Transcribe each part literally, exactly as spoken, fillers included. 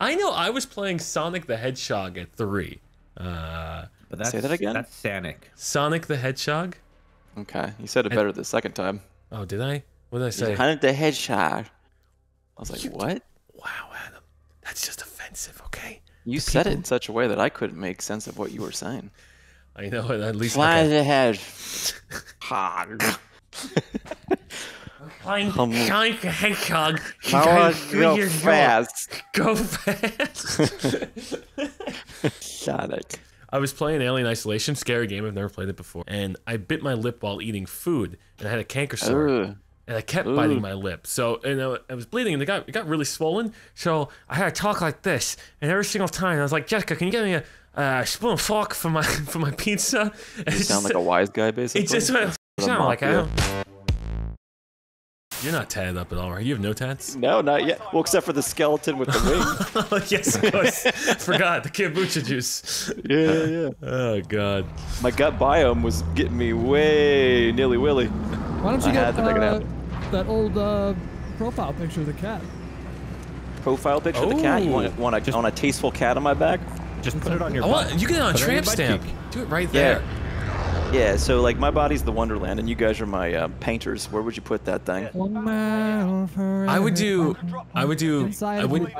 I know I was playing Sonic the Hedgehog at three. Uh, but that's, say that again? That's Sonic. Sonic the Hedgehog? Okay, you said it better I, the second time. Oh, did I? What did I say? Sonic the Hedgehog. I was like, you, what? Wow, Adam. That's just offensive, okay? You said people... it in such a way that I couldn't make sense of what you were saying. I know, at least... Fly the hedgehog. I'm Sonic the Hedgehog. You guys do your fast. Go fast. Sonic. I was playing Alien Isolation, scary game, I've never played it before, and I bit my lip while eating food, and I had a canker sore, Ooh. and I kept Ooh. biting my lip. So, and I, I was bleeding, and it got, it got really swollen, so I had to talk like this, and every single time, I was like, Jessica, can you get me a uh, spoon of fork for my, for my pizza? You sound just, like a wise guy, basically. It just went, sound like I don't... You're not tatted up at all, right? You have no tats? No, not yet. Well, except for the skeleton with the wing. Oh, yes, of course. Forgot the kombucha juice. Yeah, yeah, yeah. Oh, God. My gut biome was getting me way nilly-willy. Why don't you I get that, uh, that old uh, profile picture of the cat? Profile picture oh. of the cat? You want, want, a, just, want a tasteful cat on my back? Just put, put it on your butt. You get it on a tramp stamp. Do it right there. Yeah. Yeah, so like my body's the Wonderland, and you guys are my uh, painters. Where would you put that thing? I would do. I would do. Inside I would.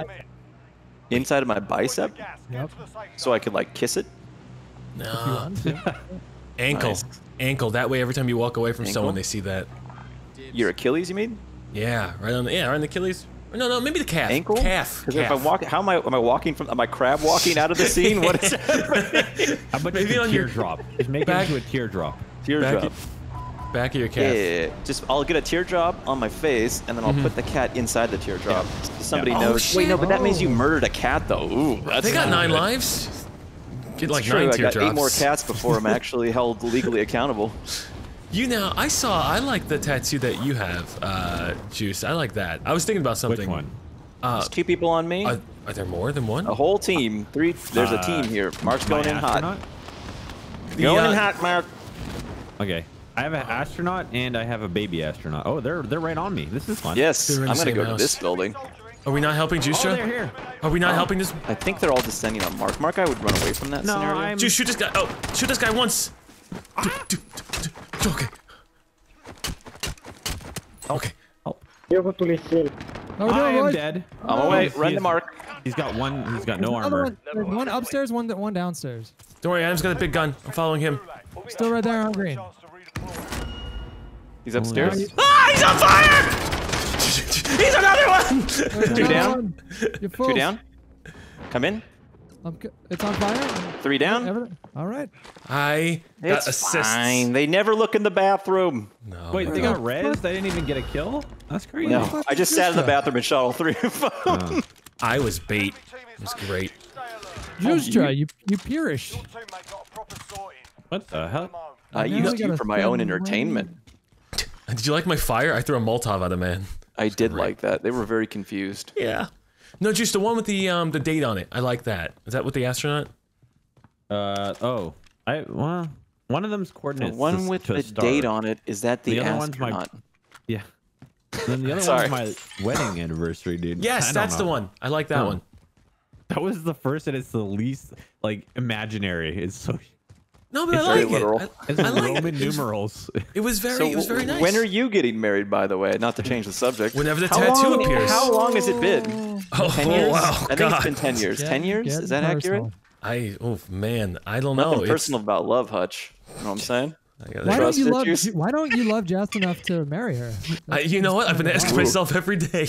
Inside of my bicep. Yep. So I could like kiss it. No. Ankle, nice. ankle. That way, every time you walk away from ankle? someone, they see that. Your Achilles, you mean? Yeah, right on the yeah, right on the Achilles. No, no, maybe the calf. Ankle? Calf. Because if I walk, how am I? Am I walking from? Am I crab walking out of the scene? What is happening? How about maybe on teardrop? Your... Just make back, it into a teardrop. Teardrop. Back of, back of your calf. Yeah. Just I'll get a teardrop on my face, and then I'll mm-hmm. put the cat inside the teardrop. Yeah. So somebody yeah. oh, knows. Shit. Wait, no, but that means you murdered a cat, though. Ooh, that's they got nine good. lives. Get like true. nine teardrops. I got eight more cats before I'm actually held legally accountable. You know, I saw, I like the tattoo that you have, uh, Juice. I like that. I was thinking about something. Which one? Uh, There's two people on me. Are, are there more than one? A whole team. Three. There's uh, a team here. Mark's going in hot. The, going uh, in hot, Mark. Okay. I have an astronaut and I have a baby astronaut. Oh, they're they're right on me. This is fun. Yes, I'm going to go house. to this building. Are we not helping Juicetra? Oh, they're here. Are we not um, helping this? I think they're all descending on Mark. Mark, I would run away from that no, scenario. I'm... Juice, shoot this guy. Oh, shoot this guy once. Do, do, do, do. Okay. Okay. Oh. No, I am dead. I'm oh, away. Run to Mark. He's got one. He's got no armor. One, there's one upstairs, one one downstairs. Don't worry, Adam's got a big gun. I'm following him. Still right there on green. He's upstairs. Ah! He's on fire! He's another one. There's Two another down. One. Two down. Come in. It's on fire. Three down. All right. I got assists. It's fine. They never look in the bathroom. No. Wait, they got res? They didn't even get a kill? That's crazy. No. I just sat in the bathroom and shot all three of them. Uh, I was bait. It was great. Juicetra, you you peerish. What the hell? I used you for my own entertainment. Did you like my fire? I threw a Molotov at a man. I did like that. They were very confused. Yeah. No, just the one with the um the date on it. I like that. Is that with the astronaut? Uh oh, I well, one of them's coordinates. The one with the start. date on it is that the, the astronaut? One's my, yeah. Then the other Sorry. one's my wedding anniversary, dude. Yes, that's know. the one. I like that oh. one. That was the first, and it's the least like imaginary. It's so. No, but it's I like very it. I, it's I like Roman it. numerals. It was very, so, it was very nice. When are you getting married, by the way? Not to change the subject. Whenever the how tattoo long, appears. How long has it been? Oh, ten years? oh wow, I think God. it's been ten years. Get, ten years? Is that personal. accurate? I, oh man, I don't Nothing know. Nothing personal it's... about love, Hutch. You know what I'm saying? Why don't you love? Juice? Why don't you love Jess enough to marry her? I, you know what? I've been asking myself every day.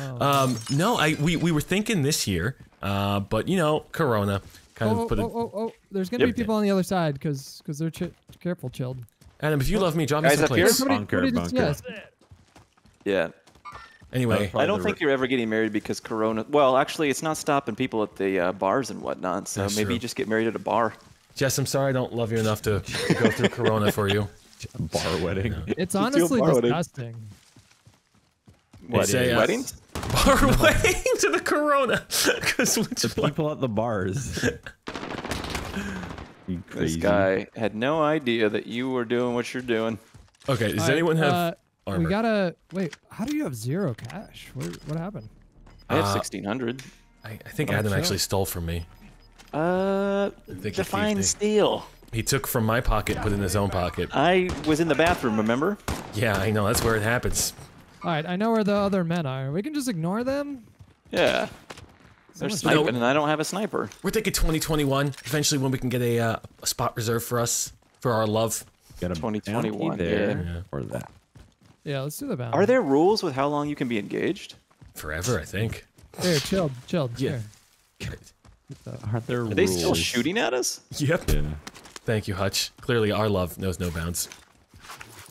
Oh. Um, no, I we we were thinking this year, uh, but you know, Corona. Kind oh, of put oh, oh, oh, oh, there's gonna yep. be people on the other side because because they're ch careful, Chilled. Adam, if you love me, drop me some place. Bunker, bunker. Yes. Yeah. Anyway, I don't think you're ever getting married because Corona. Well, actually, it's not stopping people at the uh, bars and whatnot. So That's maybe true. you just get married at a bar. Jess, I'm sorry I don't love you enough to go through Corona for you. A bar wedding. No. It's honestly disgusting. Wedding. Wedding? Weddings? Bar no. wedding to the Corona. The people at the bars. You crazy. This guy had no idea that you were doing what you're doing. Okay, does All anyone right, have uh, armor? We gotta... Wait, how do you have zero cash? What, what happened? I have uh, sixteen hundred. I, I think oh, Adam sure. actually stole from me. Uh, define steal. He took from my pocket, put in his own pocket. I was in the bathroom, remember? Yeah, I know. That's where it happens. All right, I know where the other men are. We can just ignore them? Yeah. They're sniping, no, and I don't have a sniper. We're thinking twenty twenty-one. Eventually, when we can get a, uh, a spot reserved for us, for our love. Got a twenty twenty-one there. Yeah. Or that. Yeah, let's do the bounty. Are there rules with how long you can be engaged? Forever, I think. Here, chilled, chilled. Yeah. Here. Are there rules? Are they still shooting at us? Yep. Yeah. Thank you, Hutch. Clearly, our love knows no bounds.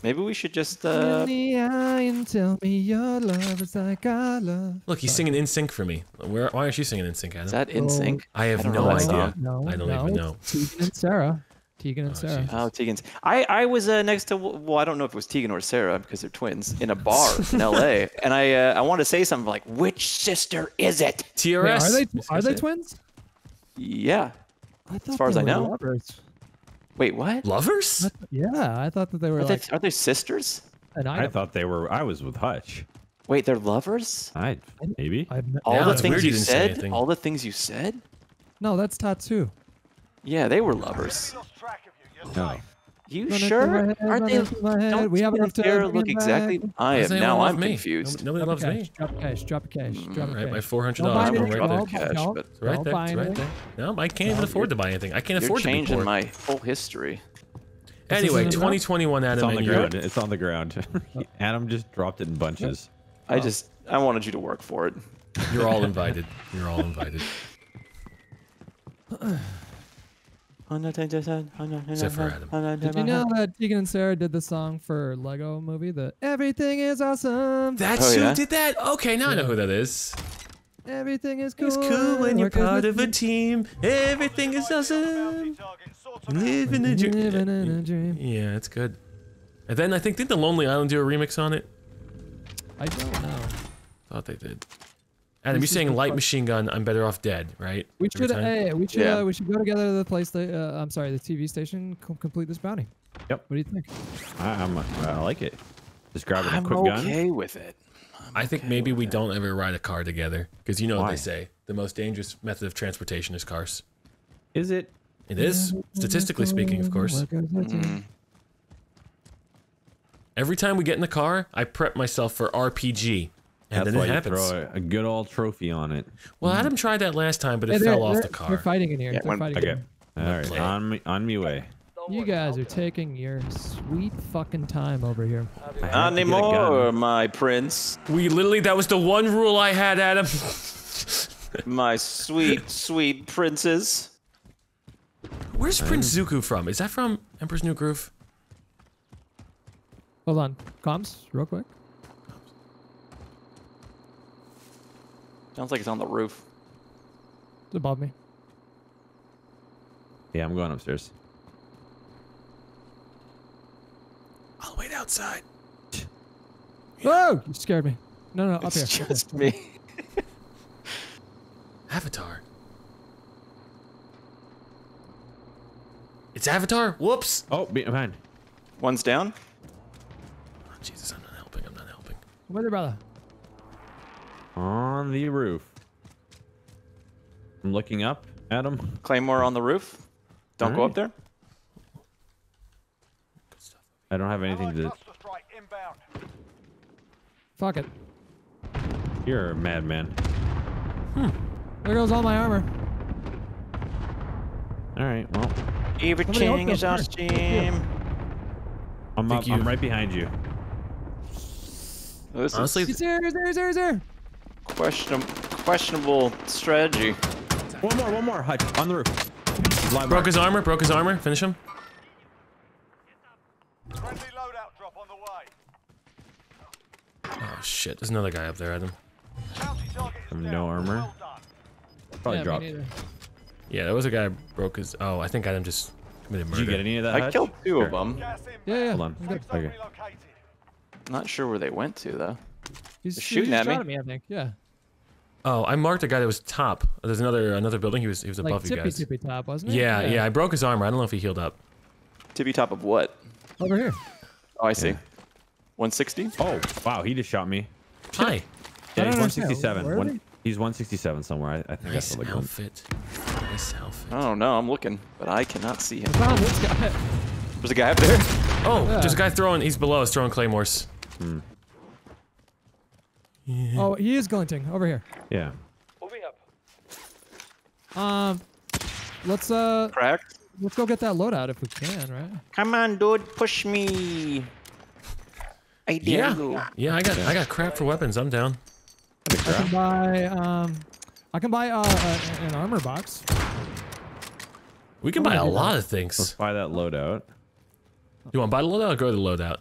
Maybe we should just. Uh... In the eye and tell me your love is like our love. Look, he's singing In Sync for me. Where, why aren't you singing In Sync, Adam? Is that In Sync? I have I no idea. No, I don't no. even know. Tegan and Sarah. Tegan and oh, Sarah. Jesus. Oh, Tegan's. I I was uh, next to. Well, I don't know if it was Tegan or Sarah because they're twins in a bar in L A And I uh, I want to say something like, which sister is it? T R S. Wait, are they are they twins? Yeah. As far as I know. Lovers. Wait, what? Lovers? What the, yeah, I thought that they were. Are, like, they, are they sisters? And I, I thought they were. I was with Hutch. Wait, they're lovers? I maybe. I've, I've, all no, the things you said. All the things you said. No, that's Tatsu. Yeah, they were lovers. No. You run sure? Aren't they? Don't we have enough to look exactly. I am now. I'm me. confused. Nobody, nobody loves cash, me. Drop cash. Drop cash. Mm, drop right, cash. My four hundred dollars. Right there. All cash, all but all right there. Right there. No, I can't no, even afford to buy anything. I can't afford to be poor. You're changing my whole history. Anyway, twenty twenty-one. Adam, it's on the ground. It's on the ground. Adam just dropped it in bunches. I just. I wanted you to work for it. You're all invited. You're all invited. Except for Adam. Did you know that Tegan and Sarah did the song for Lego Movie? The Everything is Awesome. That's oh, yeah? who did that? Okay, now yeah. I know who that is. Everything is cool. It's cool when you're part of a team. Everything is awesome. Living a dream. Living in a dream. Yeah, it's good. And then I think did the Lonely Island do a remix on it? I don't know. Thought they did. Adam, you're saying light machine gun, I'm better off dead, right? We should, hey, we should, yeah. uh, we should go together to the place. That, uh, I'm sorry, the T V station. Complete this bounty. Yep. What do you think? I, I'm, I like it. Just grab it a quick gun. I'm okay with it. I'm I think okay maybe we it. don't ever ride a car together because you know Why? what they say: the most dangerous method of transportation is cars. Is it? It is, statistically speaking, of course. Mm. Every time we get in the car, I prep myself for R P G. And That's then why it happens. Throw a, a good old trophy on it. Well, Adam tried that last time, but it yeah, fell off the car. We're fighting in here. Yeah, fighting okay. In. All right, on me, on me way. You guys are taking your sweet fucking time over here. Not anymore, my prince. We literally, that was the one rule I had, Adam. My sweet, sweet princes. Where's Prince Zuko from? Is that from Emperor's New Groove? Hold on. Comms, real quick. Sounds like it's on the roof. It's above me. Yeah, I'm going upstairs. I'll wait outside. Whoa! You scared me. No, no, up it's here. It's just okay. me. Avatar. It's Avatar. Whoops. Oh, behind. One's down. Oh, Jesus, I'm not helping. I'm not helping. Wait there, brother. On the roof. I'm looking up, Adam. Claymore on the roof. Don't right. go up there. I don't have anything to. Fuck it. You're a madman. Hmm. There goes all my armor. All right. Well. Everything is our team. I'm up, I'm right behind you. Oh, this Honestly, is there, there, there, there. Question, questionable strategy. One more, one more. Hutch, on the roof. Live broke arc. his armor, broke his armor. Finish him. Friendly loadout drop on the way. Oh shit, there's another guy up there, Adam. I'm no armor. Probably yeah, dropped. Yeah, there was a guy who broke his... Oh, I think Adam just committed murder. Did you get any of that, I Hutch? killed two sure. of them. Yeah, yeah. Hold on. Okay. Not sure where they went to, though. He's They're shooting he's at, me. at me, I think. Yeah. Oh, I marked a guy that was top. There's another another building. He was he was above like tippy, you guys. Tippy top, wasn't he? Yeah, yeah, yeah. I broke his armor. I don't know if he healed up. Tippy top of what? Over here. Oh, I see. Yeah. one sixty. Oh, wow. He just shot me. Hi. Yeah, he's one sixty-seven. One, He's one sixty-seven somewhere. I, I think nice that's the like outfit. One. Nice outfit. I don't know. I'm looking, but I cannot see him. Wow, what's got it? There's a guy up there. Oh, yeah. There's a guy throwing. He's below us throwing claymores. Hmm. Yeah. Oh, he is glinting over here. Yeah. Moving up. Um, let's uh. Crack. Let's go get that loadout if we can, right? Come on, dude, push me. I dare yeah. you. Yeah, I got I got crap for weapons. I'm down. I can buy um, I can buy uh, a, an armor box. We can oh, buy a lot of things. Let's buy that loadout. You want to buy the loadout or go to the loadout?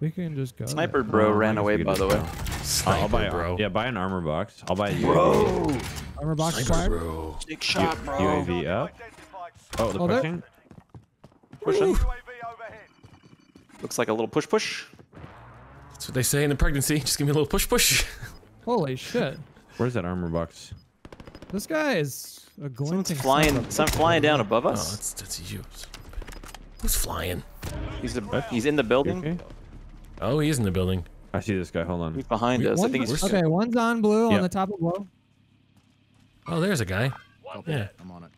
We can just go. Sniper there. Bro oh, ran away, by the way. Sniper I'll buy bro. A, yeah, buy an armor box. I'll buy a U A V. Bro. Armor box Sniper bro. Big shot, bro. U A V up. Oh, the oh, pushing. Pushing. Looks like a little push push. That's what they say in the pregnancy. Just give me a little push push. Holy shit. Where's that armor box? This guy is a glinting. Flying, some flying down above us. Oh, that's, that's you. Who's flying? He's a, he's in the building. Okay. Oh, he is in the building. I see this guy. Hold on. He's behind we, us. One, I think he's okay, one's on blue yep. on the top of blue. Oh, there's a guy. Okay, yeah. I'm on it.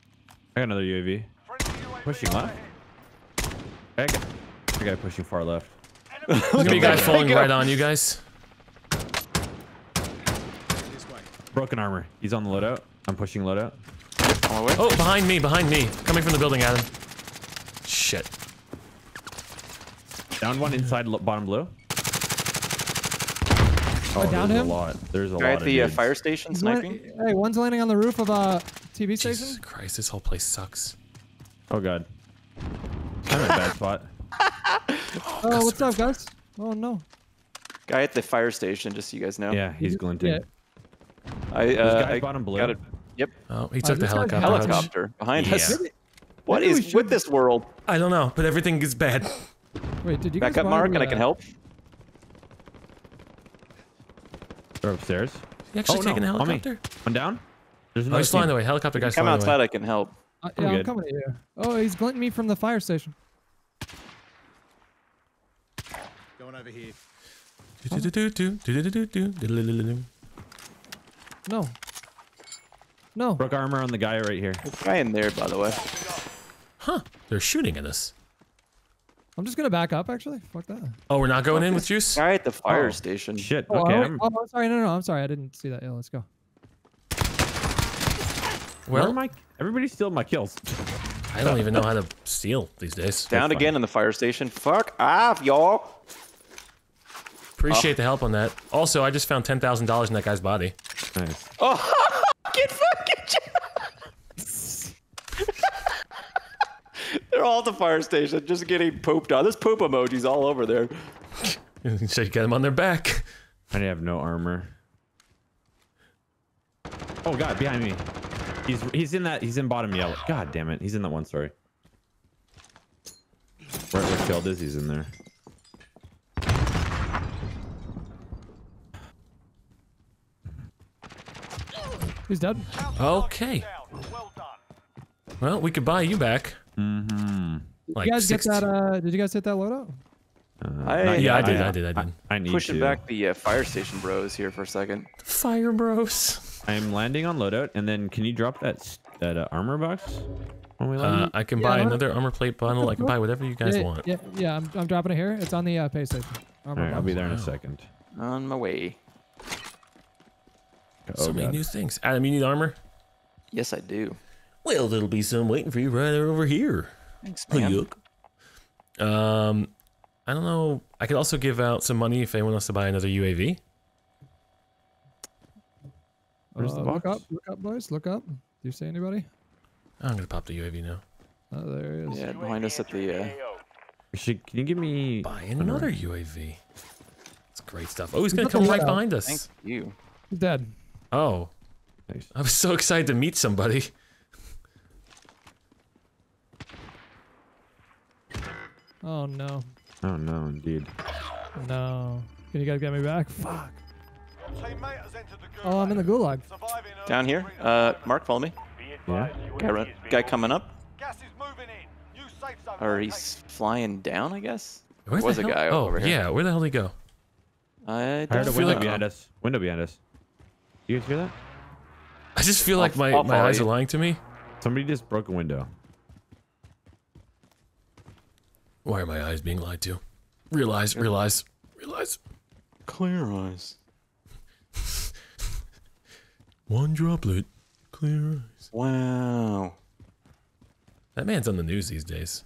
I got another U A V. Pushing left. I got a guy pushing far left. Big guy falling right on you guys. Broken armor. He's on the loadout. I'm pushing loadout. Oh, behind me, behind me. Coming from the building, Adam. Shit. Down one inside bottom blue. Oh, oh down him? A lot. There's a lot at the uh, fire station sniping. Hey, one's landing on the roof of a T V station. Jesus Christ, this whole place sucks. Oh, God. I'm in a bad spot. Oh, oh what's up, guys? Oh, no. Guy at the fire station, just so you guys know. Yeah, he's glinting. Yeah. I, uh, I bottom blue. Got it. Yep. Oh, he took oh, the helicopter. Helicopter behind yeah. us. What is should... with this world? I don't know, but everything is bad. Wait, did you back up, Mark, and uh... I can help. They're upstairs. You actually oh, taking no. a helicopter? On one down. There's another. Oh, he's flying away. Helicopter guy's flying away. Come outside. I can help. Uh, yeah, I'm, I'm coming to you. Oh, he's glinting me from the fire station. Going over here. Do do do do do do do do do. No. No. Broke armor on the guy right here. There's a guy in there, by the way. Huh. They're shooting at us. I'm just going to back up, actually. Fuck that. Oh, we're not going in with Juice? Guy at the fire oh. station. Shit. Oh, okay. I'm... Oh, I'm sorry. No, no, no. I'm sorry. I didn't see that. Yeah, let's go. Well, where am I? Everybody's stealing my kills. I don't even know how to steal these days. Down again in the fire station. Fuck off, y'all. Appreciate oh. the help on that. Also, I just found ten thousand dollars in that guy's body. Nice. Oh, get fucking They're all at the fire station, just getting pooped on. There's poop emojis all over there. So you get them on their back. I have no armor. Oh God, behind me. He's he's in that. He's in bottom yellow. God damn it, he's in that one story. Where where Chilled is, he's in there. He's dead. Okay. Well, we could buy you back. Mm-hmm. Like you guys sixty get that? Uh, did you guys hit that loadout? Uh, I, yeah, I, I, did, I, I did. I did. I did. I need pushing to. back the uh, fire station bros here for a second. Fire bros. I'm landing on loadout, and then can you drop that that uh, armor box? When we land? Uh, I can yeah, buy another armor plate bundle. I can buy whatever you guys yeah, want. Yeah, yeah. I'm I'm dropping it here. It's on the uh, pay station. Armor All right, box. I'll be there in a second. On my way. Oh, so many God. new things. Adam, you need armor? Yes, I do. Well, there'll be some waiting for you right over here. Thanks, man. Um, I don't know. I could also give out some money if anyone wants to buy another U A V. Where's uh, the box? Look up, look up, boys. Look up. Do you see anybody? I'm going to pop the U A V now. Oh, there it is. Yeah, behind us at the... Uh... Should, can you give me... Buy another U A V. It's great stuff. Oh, he's going to come right behind us. Thank you. He's dead. Oh, nice. I was so excited to meet somebody. Oh no. Oh no, indeed. No. Can you guys get me back? Fuck. Oh, I'm in the gulag. Down here. Uh, Mark, follow me. Yeah. Guy, guy coming up. Or he's flying down, I guess. Where's was the a hell? guy oh, over here. Yeah, where the hell did he go? I don't I heard a window behind us. Window behind us. You guys hear that? I just feel like I'll, my, I'll my eyes you. are lying to me. Somebody just broke a window. Why are my eyes being lied to? Realize, realize, realize. Clear eyes. One droplet, clear eyes. Wow. That man's on the news these days.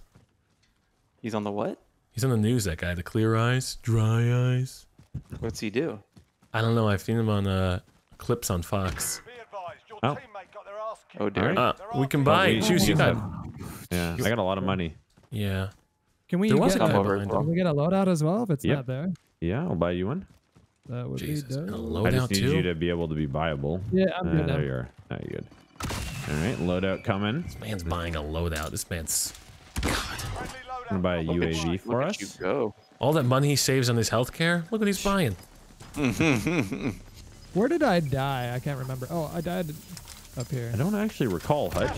He's on the what? He's on the news, that guy. The clear eyes, dry eyes. What's he do? I don't know. I've seen him on uh, clips on Fox. Oh, oh dear. Uh, we can buy. Oh, we, Choose your type. Yeah, I got a lot of money. Yeah. Can we, there was get, a over it, can we get a loadout as well if it's yep. not there? Yeah, I'll buy you one. That would Jesus, be dope. And a loadout I just need too? you to be able to be viable. Yeah, I'm uh, good. There you are. Now you're good. All right, loadout coming. This man's buying a loadout. This man's... God. I'm going to buy a U A V for us. You go. All that money he saves on his healthcare. Look what he's buying. Where did I die? I can't remember. Oh, I died up here. I don't actually recall, Hutch.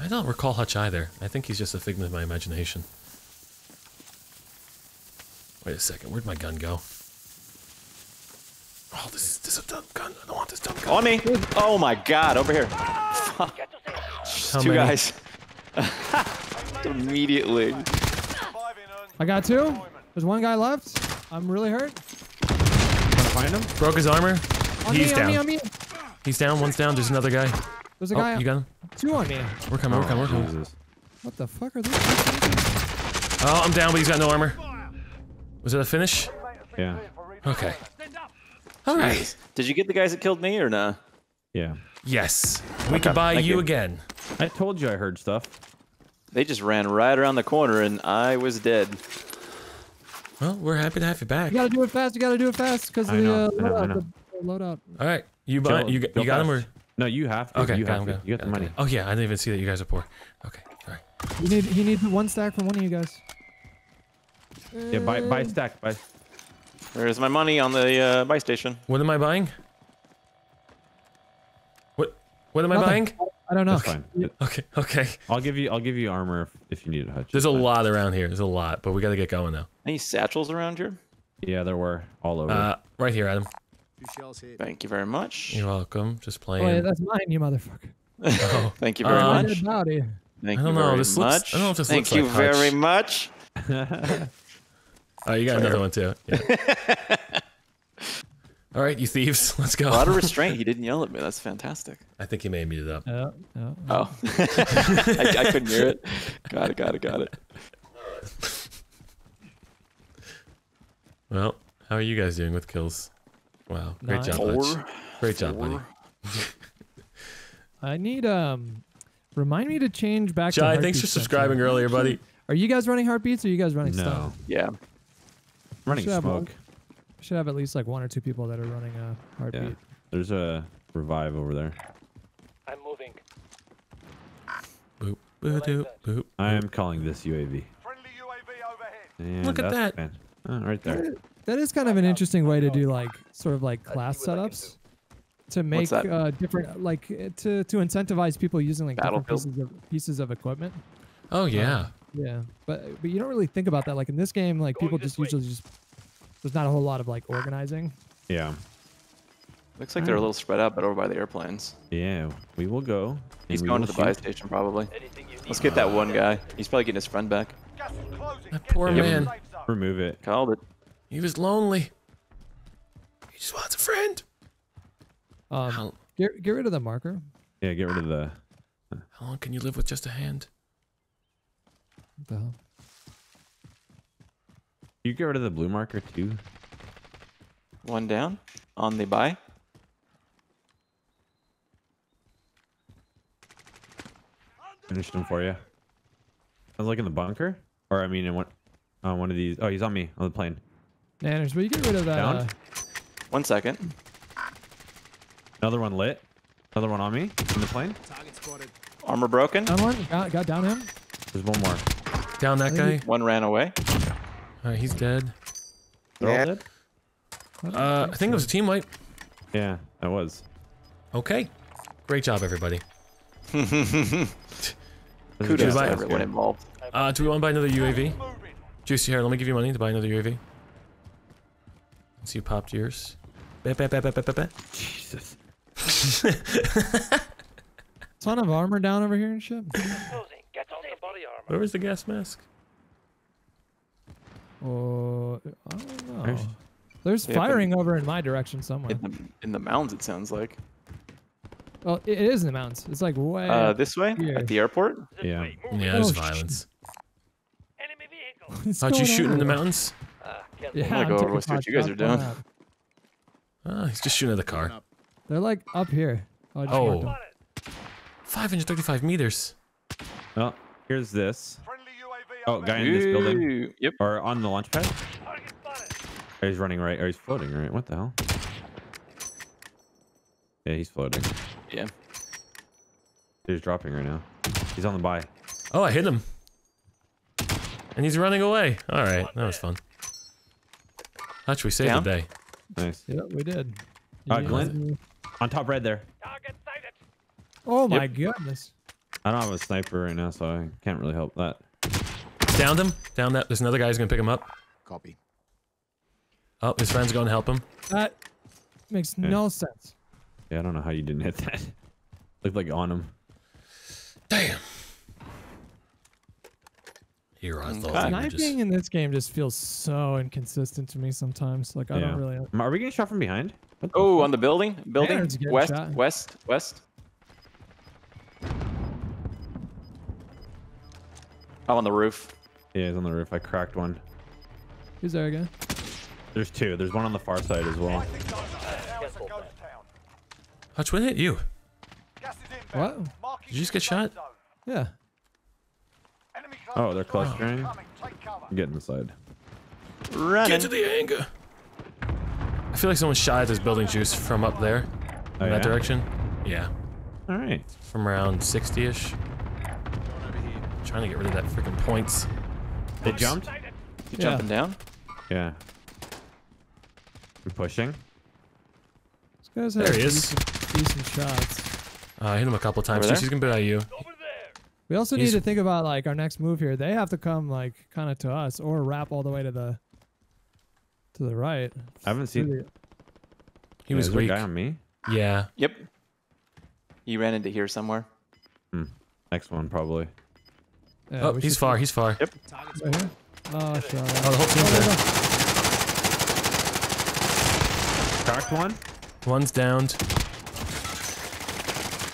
I don't recall Hutch either. I think he's just a figment of my imagination. Wait a second. Where'd my gun go? Oh, this is this is a dumb gun. I don't want this dumb gun. On me. Oh my God! Over here. Fuck. Two many? guys. Immediately. I got two. There's one guy left. I'm really hurt. Trying to find him. Broke his armor. On He's me, down. On me, on me. He's down. One's down. There's another guy. There's a guy. Oh, you got him. Two on me. We're coming. We're coming. We're coming. What the fuck are these? Oh, I'm down, but he's got no armor. Was it a finish? Yeah. Okay. All right. Did you get the guys that killed me or nah? Yeah. Yes. We okay, could buy you, you again. I told you I heard stuff. They just ran right around the corner and I was dead. Well, we're happy to have you back. You gotta do it fast. You gotta do it fast because of the uh, loadout. I know, I know. The loadout. All right. You buy. You, you got him or? No, you have to. Okay, you got, have to. You got the money. Oh yeah, I didn't even see that you guys are poor. Okay, all right. You need, he needs one stack from one of you guys. Yeah, buy, buy stack, buy. Where's my money on the uh, buy station? What am I buying? What? What am Nothing. I buying? I don't know. That's fine. Okay, okay. I'll give you, I'll give you armor if you need it, Hutch. There's a lot around here. There's a lot, but we gotta get going now. Any satchels around here? Yeah, there were all over. Uh, right here, Adam. Thank you very much. You're welcome. Just playing. Oh, yeah, that's mine, you motherfucker. Oh. Thank you very um, much. Body. Thank I don't you know, very this much. Looks, I don't know if this Thank looks you like very much. Oh, you got Sorry. another one too. Yeah. All right, you thieves. Let's go. A lot of restraint. He didn't yell at me. That's fantastic. I think he may have muted up. Uh, uh, uh. Oh. I, I couldn't hear it. Got it, got it, got it. Well, how are you guys doing with kills? Wow, great Nine. job, Four. Great job, Four. buddy. I need, um, remind me to change back Jai, to Jai, thanks for subscribing stuff. earlier, buddy. Are you guys running heartbeats or are you guys running no. stuff? Yeah. I'm running should smoke. Have, should have at least like one or two people that are running a heartbeat. Yeah. There's a revive over there. I'm moving. Boop, boop, boop, boop. I am calling this U A V. Friendly U A V overhead. And Look at that. Man. Oh, right there. That is kind of an interesting way to do like sort of like class setups to make uh, different like to to incentivize people using like different pieces of, pieces of equipment. Oh yeah, um, yeah. But but you don't really think about that. Like in this game, like people just usually just there's not a whole lot of like organizing. Yeah. Looks like they're a little spread out, but over by the airplanes. Yeah, we will go. He's going to the buy station probably. Let's get that one guy. He's probably getting his friend back. That poor man. Remove it. Called it. He was lonely. He just wants a friend. Um, get, get rid of the marker. Yeah, get rid of the... Uh. How long can you live with just a hand? What the hell? You get rid of the blue marker too. One down on the buy. Finished him for you. I was like in the bunker. Or I mean in one, on one of these. Oh, he's on me on the plane. Nanners, will you get rid of that? Down. Uh... One second. Another one lit. Another one on me. On the plane. Armor broken. Down one. Got, got down him. There's one more. Down that guy. He... One ran away. All right, he's dead. They're yeah. all dead? Uh, I think it was a team wipe. Yeah, that was. Okay. Great job, everybody. Kudos to everyone involved. Uh, do we want to buy another U A V? Juicy here, let me give you money to buy another U A V. So you popped yours. Be, be, be, be, be, be. Jesus. Ton of armor down over here and shit. Where was the gas mask? Oh, I don't know. There's, There's firing over in my direction somewhere. In the, in the mounds, it sounds like. Well, it is in the mounds. It's like way. Uh, this way here. At the airport. Yeah. Yeah, there's oh, violence. How'd you shoot in the mountains? Uh, yeah, I'm gonna go over and see what you guys are doing. Ah, he's just shooting at the car. They're like up here. Oh, I just oh. five hundred thirty-five meters. Oh, here's this. Oh, guy in this building. Yep. Or on the launch pad. Or he's running right. Or he's floating right. What the hell? Yeah, he's floating. Yeah. He's dropping right now. He's on the buy. Oh, I hit him. And he's running away. All right, that was fun. Hutch, we saved yeah. the day. Nice. Yep, we did. All right, Glenn. On top red there. Oh my yep. goodness. I don't have a sniper right now, so I can't really help that. Downed him. Downed that. There's another guy who's going to pick him up. Copy. Oh, his friend's going to help him. That makes okay. no sense. Yeah, I don't know how you didn't hit that. Looked like on him. Damn. Here I thought sniping just... in this game just feels so inconsistent to me sometimes. Like I yeah. don't really. Are we getting shot from behind? Oh, fuck? On the building, building west, shot. west, west. Oh, on the roof. Yeah, he's on the roof. I cracked one. Who's there again? There's two. There's one on the far side as well. Hutch, what hit you? What? Did you just get shot? Yeah. Oh, they're clustering. Get inside. Running. Get to the anger. I feel like someone shot at this building juice from up there. Oh, in yeah? that direction. Yeah. Alright. From around sixty-ish. Trying to get rid of that freaking points. They jumped? You yeah. jumping down? Yeah. We're pushing. This guy's there he is. Decent, decent shots. Uh, I hit him a couple times. She's gonna be at you. We also He's, need to think about like our next move here. They have to come like kind of to us or wrap all the way to the to the right. I haven't seen. The... He yeah, was weak. Guy on me. Yeah. Yep. He ran into here somewhere. Hmm. Next one probably. Yeah, oh, he's far. Go. He's far. Yep. Right here? Oh, shit. Oh, the whole team's there. Cracked one. One's downed.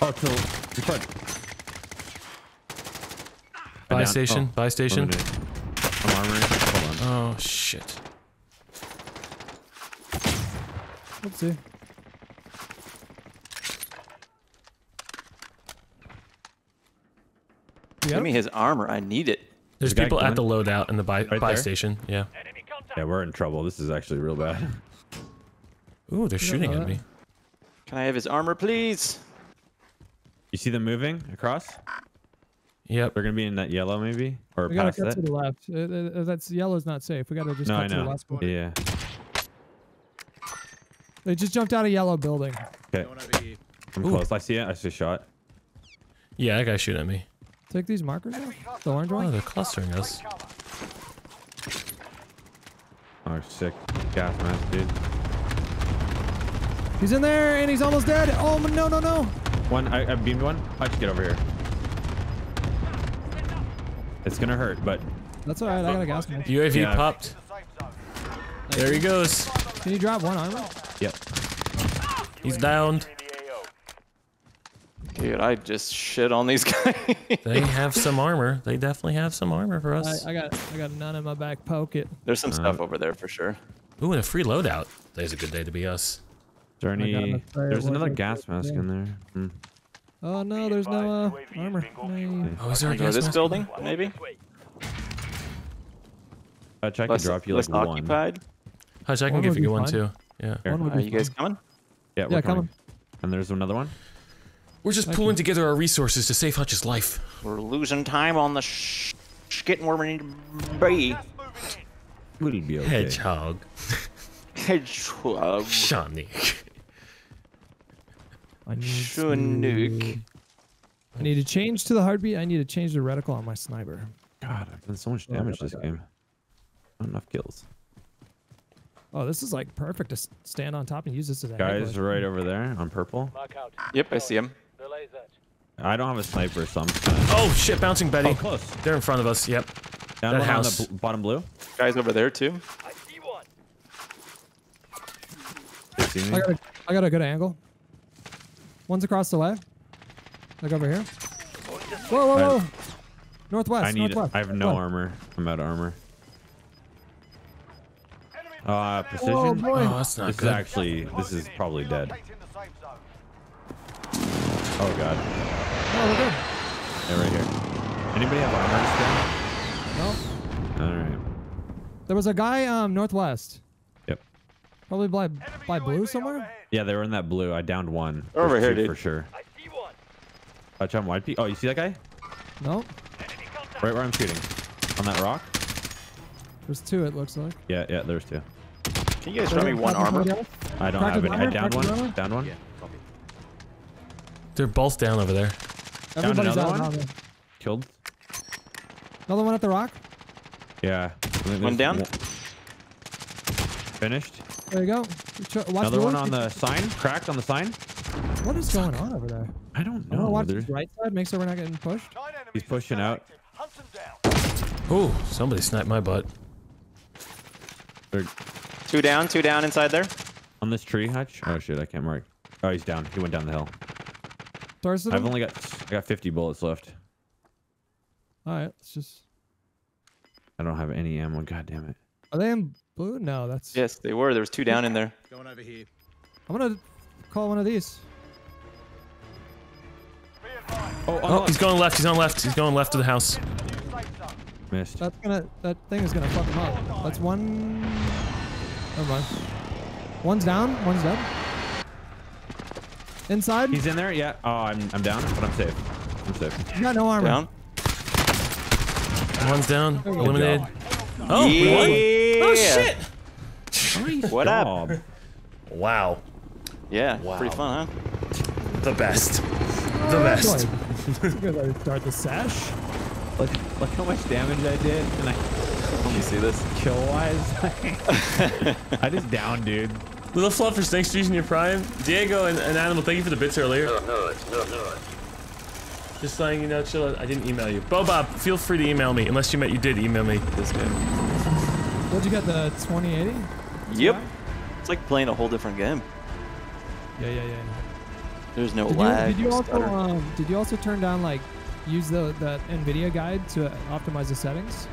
Oh, cool. You're fine. Buy station, oh, buy station. I'm armoring. Hold on. Oh, shit. Let's see. Yep. Give me his armor. I need it. There's the people at the loadout and the buy, right buy station. Yeah. Yeah, we're in trouble. This is actually real bad. Ooh, they're shooting at me. Can I have his armor, please? You see them moving across? Yep, they're gonna be in that yellow maybe, or we gotta past cut that. to the left. Uh, uh, that's yellow's not safe. We gotta just no, cut I know. to the last point. Yeah. They just jumped out of yellow building. Okay. I'm Ooh. close. I see it. I see a shot. Yeah, that guy shoot at me. Take these markers. Off. The orange one. Oh, they're clustering us. Oh, sick gas mask, dude. He's in there and he's almost dead. Oh no no no. One. I, I beamed one. I should get over here. It's gonna hurt, but that's alright. I got a gas mask. U A V yeah. popped. There he goes. Can you drop one on him? Yep. He's downed. Dude, I just shit on these guys. They have some armor. They definitely have some armor for us. I, I got, I got none in my back pocket. There's some uh, stuff over there for sure. Ooh, and a free loadout. Today's a good day to be us. Journey. There's another gas mask in there. Mm. Oh no, there's no uh, armor. No. Oh, is there a gas this mask building? There? Maybe. Hutch, I can drop you like one. Occupied. Hutch, I can one give you one fine. too. Yeah. One Are you guys fine. coming? Yeah, we're yeah, coming. coming. And there's another one. We're just Thank pulling you. together our resources to save Hutch's life. We're losing time on the sh, sh getting where we need to be. We'll be okay. Hedgehog. Hedgehog. Sonic. I need, sure nuke. I need to change to the heartbeat. I need to change the reticle on my sniper. God, I've done so much damage oh, this God. game. Not enough kills. Oh, this is like perfect to stand on top and use this as a Guys headbutt. Right over there on purple. Yep, I see him. I don't have a sniper, so I'm... Oh, shit, bouncing Betty. Oh, close. They're in front of us, yep. Down that house. The bottom blue. Guys over there, too. I see one. They see me? I got a, I got a good angle. One's across the left. Like over here. Whoa, whoa, whoa. Right. Northwest, I need, northwest. I have no northwest. armor. I'm out of armor. Uh, precision? Oh, boy. Oh, that's not this good. Is actually, this is probably dead. Oh, God. Oh, we're good. They're right here. Anybody have armor? No. All right. There was a guy um, northwest. Yep. Probably by, by blue somewhere? Yeah, they were in that blue. I downed one. They're over here, dude. For sure. I see one. Touch on wide peak. Oh, you see that guy? No. Right where I'm shooting. On that rock? There's two, it looks like. Yeah, yeah, there's two. Can you guys throw me one armor? I don't have any. I downed one. Downed one. Yeah, copy. They're both down over there. Downed another one? Killed. Another one at the rock? Yeah. One down. Finished. There you go. Another one on the sign. Cracked on the sign. What is going on over there? I don't know. Watch the right side. Make sure we're not getting pushed. He's pushing out. Ooh, somebody sniped my butt. Two down, two down inside there. On this tree, Hutch? Oh shit, I can't mark. Oh, he's down. He went down the hill. Tarsed I've him? only got I got fifty bullets left. Alright, let's just... I don't have any ammo, god damn it. Are they in blue? No, that's... Yes, they were. There was two down in there. Going over here. I'm gonna call one of these. Oh, oh, he's going left. He's on left. He's going left to the house. Missed. That's gonna, that thing is gonna fuck him up. That's one... Never mind. One's down, one's dead. Inside? He's in there, yeah. Oh, I'm, I'm down, but I'm safe. I'm safe. You got no armor. Down. One's down, eliminated. Oh, yeah. Oh, shit! Nice what job. up? Wow. Yeah, wow. Pretty fun, huh? The best. The best. You gotta start the sash. Look, look how much damage I did, and I... Let me see this. Kill-wise. I just downed, dude. Little Fluffers, thanks for using your Prime. Diego and, and Animal, thank you for the bits earlier. No, no, it's no, no. Just letting you know, Chill, I didn't email you. Bobob, feel free to email me, unless you meant you did email me. This game. What'd you get, the twenty eighty? Yep. Why? It's like playing a whole different game. Yeah, yeah, yeah. There's no did lag. You, did, you also, um, did you also turn down, like, use the, the NVIDIA guide to optimize the settings?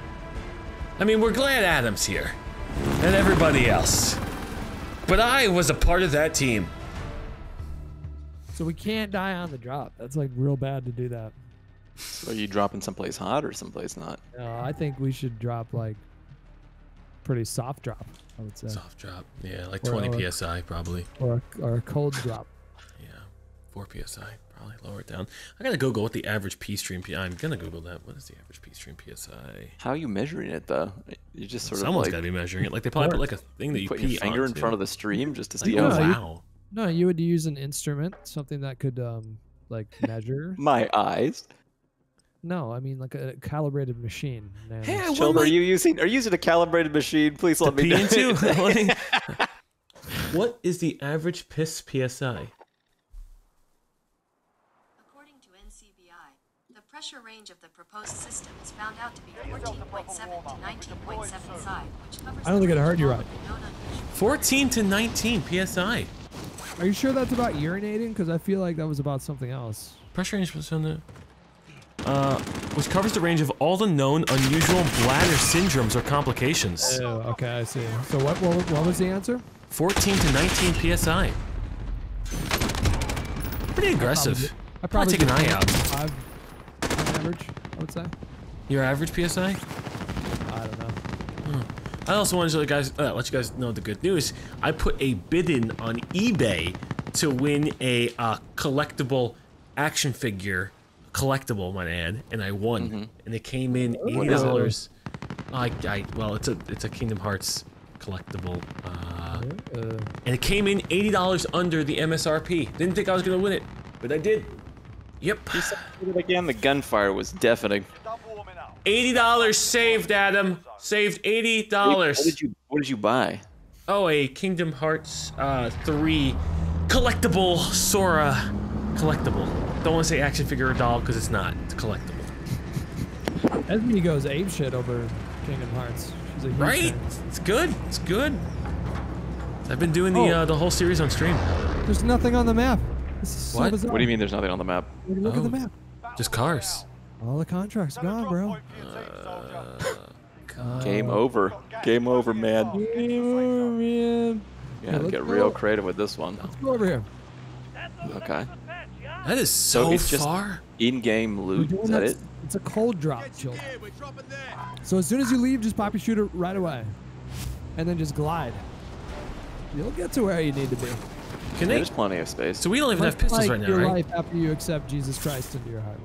I mean, we're glad Adam's here. And everybody else. But I was a part of that team. So we can't die on the drop. That's like real bad to do that. So are you dropping someplace hot or someplace not? No, uh, I think we should drop like pretty soft drop, I would say. Soft drop, yeah, like or, twenty or, P S I probably. Or, or a cold drop. Yeah, four P S I. Probably lower it down. I gotta Google what the average P-Stream P S I. I'm gonna Google that. What is the average P-Stream P S I? How are you measuring it though? You just sort Someone's of. Someone's like, gotta be measuring it. Like they probably put like a thing that you put your finger in front of the stream just to see. Like, oh, wow. You, no, you would use an instrument, something that could um like measure. My eyes. No, I mean like a calibrated machine. Man. Hey, Childer, like... are you using? Are you using a calibrated machine? Please let to me know. What is the average piss P S I? Pressure range of the proposed system is found out to be fourteen point seven to nineteen point seven psi, which covers. I don't think it hurt you right. fourteen to nineteen P S I. Are you sure that's about urinating? Because I feel like that was about something else. Pressure range was on the. Uh, which covers the range of all the known unusual bladder syndromes or complications. Oh, okay, I see. So what? What, what was the answer? fourteen to nineteen P S I. Pretty aggressive. I probably, I probably take an eye out. Five. Average, I would say. Your average P S I? I don't know. Hmm. I also wanted to let you guys, uh, let you guys know the good news. I put a bid in on eBay to win a uh, collectible action figure, collectible, might I add, and I won. Mm-hmm. And it came in eighty dollars. I, I, well, it's a, it's a Kingdom Hearts collectible, uh, uh. and it came in eighty dollars under the M S R P. Didn't think I was gonna win it, but I did. Yep. Again, the gunfire was deafening. eighty dollars saved, Adam. Saved eighty dollars. What did you, what did you buy? Oh, a Kingdom Hearts uh, three collectible Sora collectible. Don't want to say action figure or doll because it's not. It's collectible. Esme goes apeshit over Kingdom Hearts. She's a huge right? Fan. It's good. It's good. I've been doing the oh. uh, the whole series on stream. There's nothing on the map. This is what? So bizarre. What do you mean there's nothing on the map? Look oh. at the map. Just cars. All the contracts gone, bro. Uh, Game over. Game over, man. Game over, man. Yeah, okay, get real creative with this one. Let's go over here. Okay. That is so, so it's just far. In-game loot. Is that it? It's a cold drop, Chilled. So as soon as you leave, just pop your shooter right away, and then just glide. You'll get to where you need to be. Can yeah, there's plenty of space. So we don't even have pistols like right now, your right? Life after you accept Jesus Christ into your heart.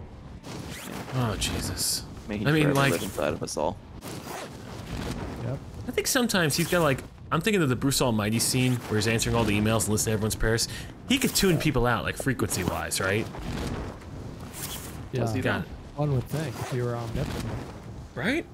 Oh Jesus! I mean, I mean like inside of us all. Yep. I think sometimes he's got like I'm thinking of the Bruce Almighty scene where he's answering all the emails and listening to everyone's prayers. He could tune people out like frequency-wise, right? Yeah. Does he got it? One would think if you were omnipotent, right?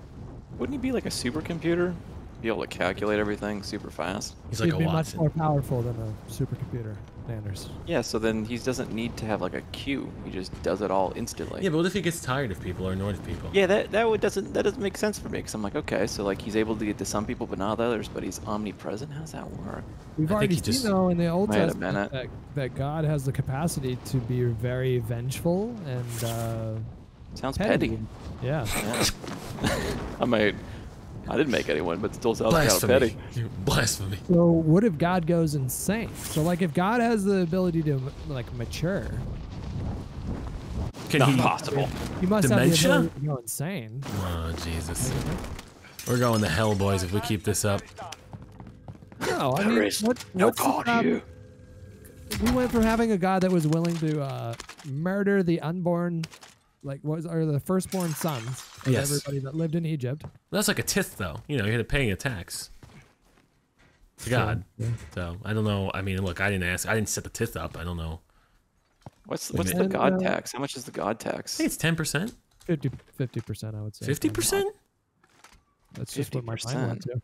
Wouldn't he be like a supercomputer? Be able to calculate everything super fast. He's like He'd a be Watson. Much more powerful than a supercomputer, Nanners. Yeah, so then he doesn't need to have like a queue. He just does it all instantly. Yeah, but what if he gets tired of people or annoyed of people? Yeah, that that doesn't that doesn't make sense for me because I'm like, okay, so like he's able to get to some people but not others, but he's omnipresent. How's that work? We've I already seen though in the Old Testament that, that God has the capacity to be very vengeful and uh, sounds petty. petty. Yeah. yeah. I might. I didn't make anyone, but still sounds kind of petty. Blasphemy. So what if God goes insane? So like if God has the ability to like mature. Can he possible? He must Dementia? have the ability to go insane. Oh Jesus. We're going to hell, boys, if we keep this up. No, I mean what, no God here. We went from having a God that was willing to uh, murder the unborn Like what was or the firstborn sons of yes. everybody that lived in Egypt. That's like a tithe, though. You know, you had to pay a tax to God. Yeah. So I don't know. I mean, look, I didn't ask. I didn't set the tithe up. I don't know. What's what's and, the God uh, tax? How much is the God tax? I think it's ten percent. Fifty fifty percent, I would say. Fifty percent. That's just fifty percent. What my mind went to.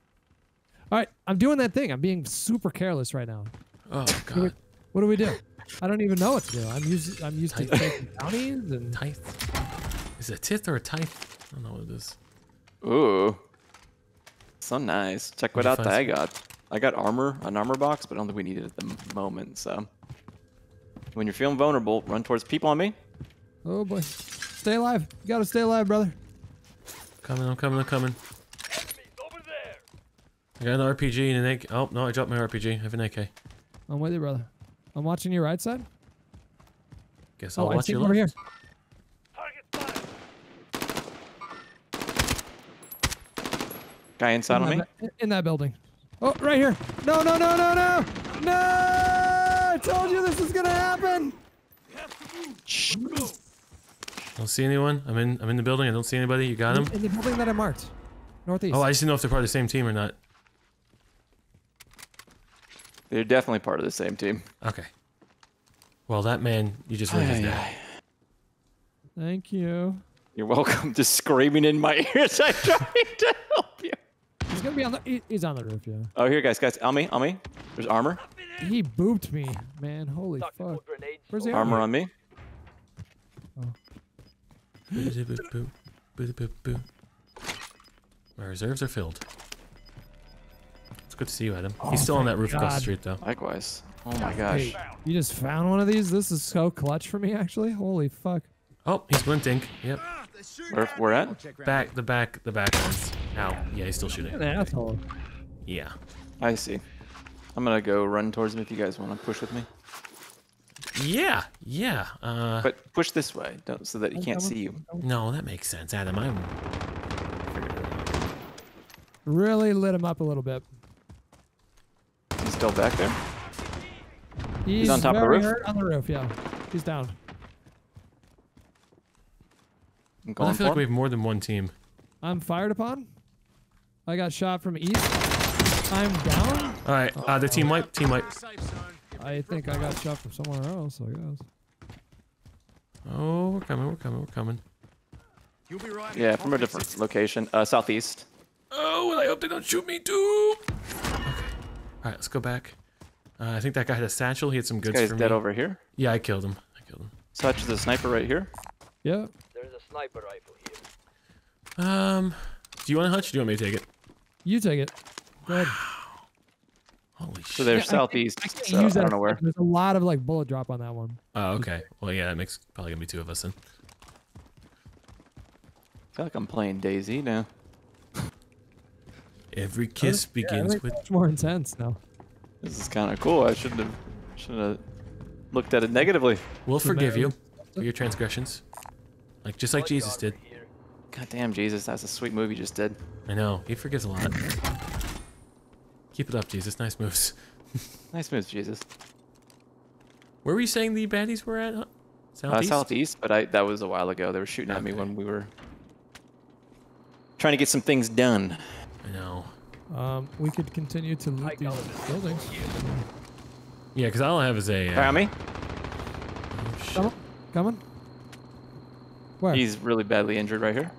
All right, I'm doing that thing. I'm being super careless right now. Oh God. What do we, what do, we do? I don't even know what to do. I'm used. I'm used tithe. to taking bounties and tithe. Is it a tithe or a tithe? I don't know what it is. Ooh, so nice. Check what out that I got. I got armor, an armor box, but I don't think we need it at the moment. So, when you're feeling vulnerable, run towards people on me. Oh boy, stay alive. You gotta stay alive, brother. Coming. I'm coming. I'm coming. Over there. I got an R P G and an A K. Oh no, I dropped my R P G. I have an A K. I'm with you, brother. I'm watching your right side. Guess I'll oh, watch your left. Over here. Guy inside in on that, me? In that building. Oh, right here. No, no, no, no, no! No! I told you this was gonna happen! Don't see anyone. I'm in I'm in the building. I don't see anybody. You got him? In the building that I marked. Northeast. Oh, I just didn't know if they're part of the same team or not. They're definitely part of the same team. Okay. Well, that man, you just ruined his day. Thank you. You're welcome. Just screaming in my ears. I'm trying to help you. He's gonna be on the. He's on the roof, yeah. Oh, here, guys, guys, on me, on me. There's armor. He booped me, man. Holy fuck. Where's the armor? Armor on me. Oh. My reserves are filled. Good to see you, Adam. Oh, he's still on that roof across the street, though. Likewise. Oh my gosh. Hey, you just found one of these? This is so clutch for me, actually. Holy fuck. Oh, he's blinking. Yep. Where, where at? Back, the back, the back ones. Ow. Yeah, he's still shooting. An asshole. Yeah. I see. I'm gonna go run towards him if you guys want to push with me. Yeah, yeah. Uh, but push this way, don't, so that he can't see you. No, that makes sense, Adam. I'm... Really lit him up a little bit. Still back there. He's, he's on top of the roof. Hurt on the roof, yeah. He's down. I'm going I feel for like him. We have more than one team. I'm fired upon. I got shot from east. I'm down. All right, uh, the team wipe. Team wipe. I think I got shot from somewhere else. I guess. Oh, we're coming. We're coming. We're coming. You'll be right. Yeah, from a different location. Uh, southeast. Oh, well, I hope they don't shoot me too. All right, let's go back. Uh, I think that guy had a satchel. He had some goods for me. This guy's dead over here? Yeah, I killed him. I killed him. Satchel's a sniper right here? Yeah. There's a sniper rifle here. Um, do you want to Hutch? Or do you want me to take it? You take it. Go ahead. Holy shit. So they're yeah, southeast. I, can't, I, can't so use that I don't know where. There's a lot of like bullet drop on that one. Oh, okay. Well, yeah, that makes probably gonna be two of us then. I feel like I'm playing DayZ now. Every kiss oh, begins yeah, with. Much more intense now. This is kind of cool. I shouldn't have, shouldn't have looked at it negatively. We'll forgive you for your transgressions, like just like Jesus did. God damn Jesus, that's a sweet move you just did. I know, he forgives a lot. Keep it up, Jesus. Nice moves. Nice moves, Jesus. Where were you saying the baddies were at? Southeast. Uh, southeast, but I that was a while ago. They were shooting okay. at me when we were trying to get some things done. I know. Um, we could continue to loot these buildings. Yeah, because all I have is a... Uh, Found me. Coming. Coming. Where? He's really badly injured right here.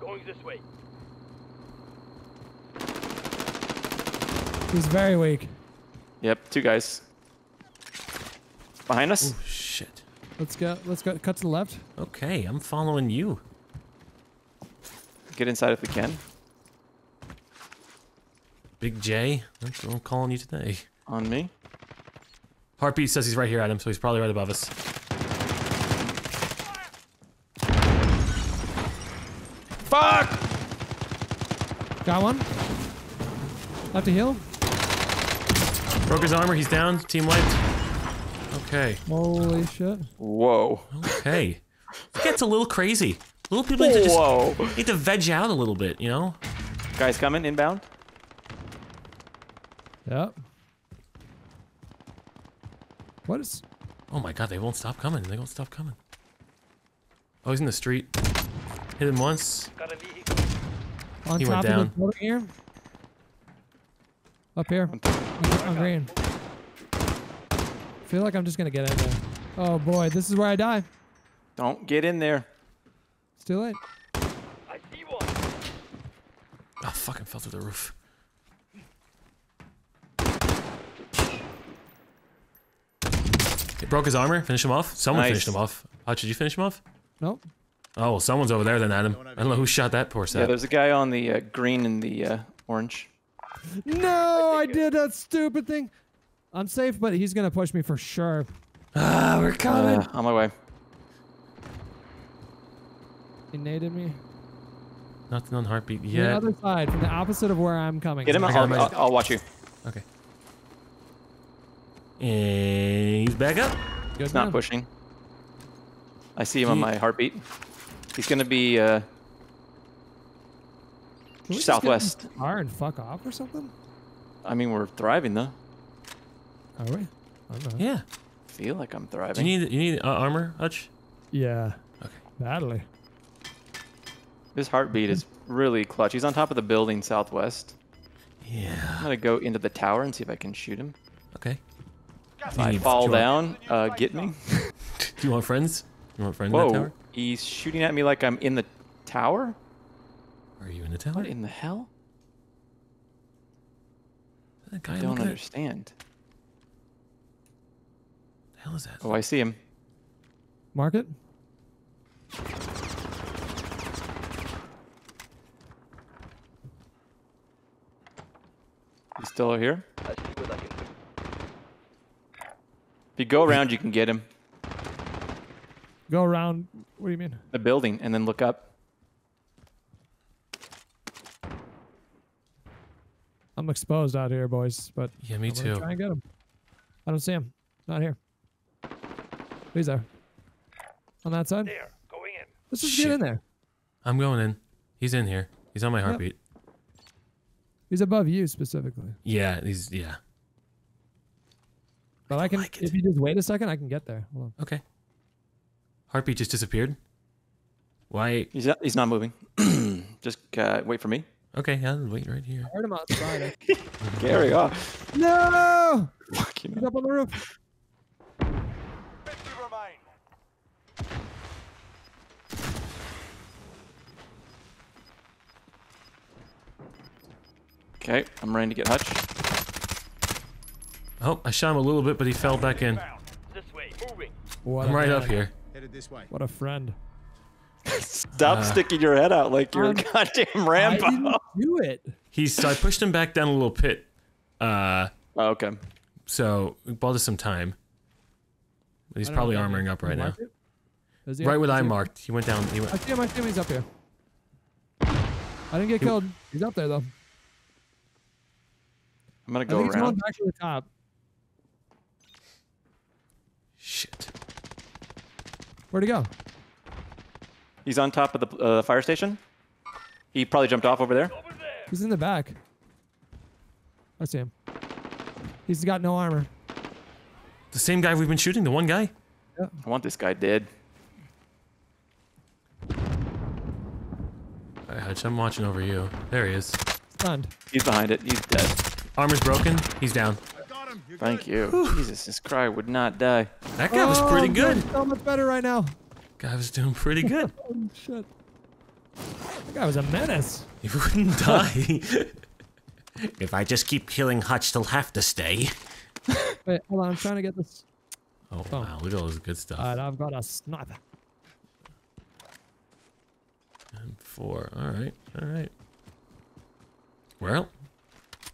Going this way. He's very weak. Yep, two guys. Behind us. Oh, shit. Let's go. Let's go. Cut to the left. Okay, I'm following you. Get inside if we can. Big J, that's what I'm calling you today. On me. Harpy says he's right here at him, so he's probably right above us. Fuck! Got one. Left to heal. Broke his armor, he's down. Team wiped. Okay. Holy shit. Whoa. Okay. It gets a little crazy. Little people need to just Whoa. need to veg out a little bit, you know? Guys coming, inbound. Yep. What is... Oh my god, they won't stop coming. They won't stop coming. Oh, he's in the street. Hit him once. On he top went down. Of the here. Up here. I'm green. I feel like I'm just gonna get in there. Oh boy, this is where I die. Don't get in there. It's too late. I see one. Oh, fucking fell through the roof. It broke his armor. Finish him off. Someone nice. finished him off. Hutch, did you finish him off? Nope. Oh, well, someone's over there then, Adam. I don't know who shot that poor sap. Yeah, there's a guy on the uh, green and the uh, orange. No, I, I did that stupid thing. I'm safe, but he's gonna push me for sure. Ah, we're coming. Uh, on my way. He naded me. Nothing on heartbeat yet. The other side, from the opposite of where I'm coming. Get him. I'll, I'll, I'll watch you. Okay. And he's back up. Good he's man. not pushing. I see him he, on my heartbeat. He's gonna be uh, southwest. Car and fuck off or something. I mean, we're thriving though. Are we? I don't know. Yeah. I feel like I'm thriving. Do you need you need uh, armor, Hutch? Yeah. Okay. Badly. This heartbeat is really clutch. He's on top of the building southwest. Yeah. I'm gonna go into the tower and see if I can shoot him. Okay. If I fall down, uh, get me. Do you want friends? You want friends Whoa, in that tower? He's shooting at me like I'm in the tower? Are you in the tower? What in the hell? That guy I don't understand. At... What the hell is that? Oh, I see him. Mark it. He's still here? If you go around, you can get him. Go around? What do you mean? The building, and then look up. I'm exposed out here, boys. But yeah, me I'm too. Try and get him. I don't see him. Not here. He's there. On that side. There, going in. Let's just Shit. get in there. I'm going in. He's in here. He's on my heartbeat. Yep. He's above you specifically. Yeah. He's yeah. But I can, like if you just wait a second, I can get there. Hold on. Okay. Heartbeat just disappeared. Why? He's not, he's not moving. Just uh, wait for me. Okay, I'll wait right here. I heard him outside. Carry on. No! Fucking he's up on the roof. Okay, I'm ready to get Hutch. Oh, I shot him a little bit, but he fell back in. This way, moving. I'm right up here. Headed this way. What a friend. Stop uh, sticking your head out like you're um, a goddamn Rambo. I didn't do it. He's, so I pushed him back down a little pit. Uh, oh, okay. So, we bought us some time. He's probably armoring up right now. Right what I marked. He went down. He went. I see him, I see him. He's up here. I didn't get he, killed. He's up there, though. I'm going to go around. He's back to the top. Shit. Where'd he go? He's on top of the uh, fire station. He probably jumped off over there. over there. He's in the back. I see him. He's got no armor. The same guy we've been shooting, the one guy? Yeah. I want this guy dead. Alright, Hutch, I'm watching over you. There he is. Stunned. He's behind it. He's dead. Armor's broken. He's down. I got him. Thank good. you. Whew. Jesus, this cry would not die. That guy oh, was pretty I'm good. So much better right now. Guy was doing pretty good. Oh, shit. That guy was a menace. He wouldn't die. If I just keep killing Hutch, he'll have to stay. Wait, hold on. I'm trying to get this. Oh, oh. wow. Look at all this good stuff. Alright, I've got a sniper. And four. Alright. Alright. Well,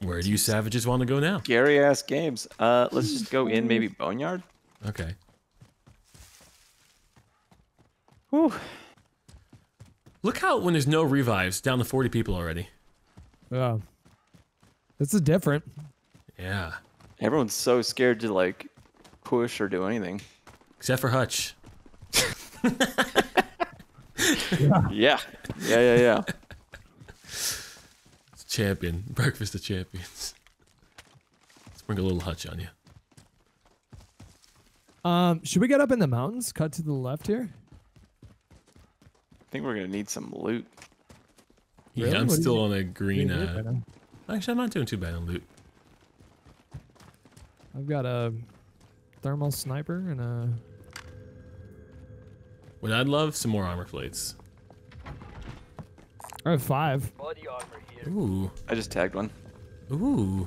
where do you savages want to go now? Scary ass games. Uh, let's just go in maybe Boneyard. Okay. Whew. Look how when there's no revives, down to forty people already. Yeah. This is different. Yeah. Everyone's so scared to like push or do anything. Except for Hutch. yeah. yeah. Yeah, yeah, yeah. It's champion. Breakfast of champions. Let's bring a little Hutch on you. Um, should we get up in the mountains? Cut to the left here? I think we're gonna need some loot. Yeah, really? I'm what still on a green. Uh, right actually, I'm not doing too bad on loot. I've got a thermal sniper and a. What I'd love some more armor plates. I have five. Body armor here. Ooh. I just tagged one. Ooh.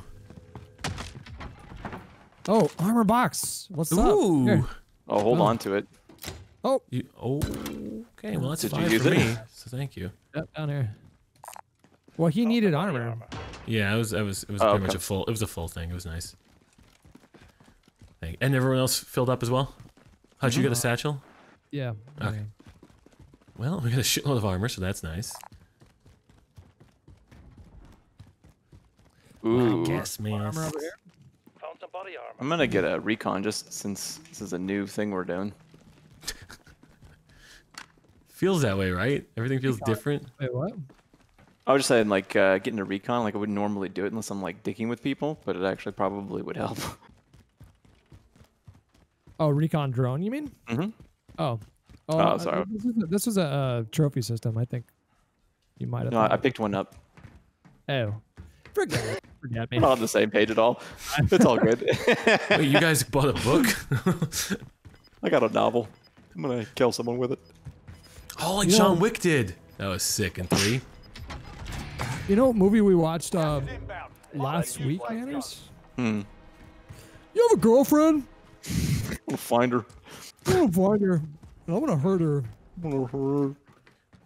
Oh, armor box. What's Ooh. up? Here. Oh, hold oh. on to it. Oh. You, oh. Okay, well that's Did five you use for it? me, so thank you. Yep, down here. Well, he oh, needed armor. armor. Yeah, it was, it was, it was oh, pretty okay. much a full. It was a full thing. It was nice. Thank you. And everyone else filled up as well. How'd you get a satchel? Yeah. Okay. okay. Well, we got a shitload of armor, so that's nice. Ooh. I guess, man. Armor over here. Found some body armor. I'm gonna get a recon just since this is a new thing we're doing. Feels that way, right? Everything feels recon. different. Wait, what? I was just saying, like, uh, getting a recon, like, I wouldn't normally do it unless I'm, like, dicking with people, but it actually probably would help. Oh, recon drone, you mean? Mm-hmm. Oh. Oh, oh sorry. I, this, was a, this was a uh, trophy system, I think. You might have. No, I picked one up. Oh. Forget, forget me. We're not on the same page at all. It's all good. Wait, you guys bought a book? I got a novel. I'm going to kill someone with it. Oh, like you John know, Wick did. That was sick in three. You know what movie we watched uh, last week, Nanners? Hmm. You have a girlfriend? We'll find her. I'm gonna find her. I'm gonna hurt her. I'm gonna hurt her.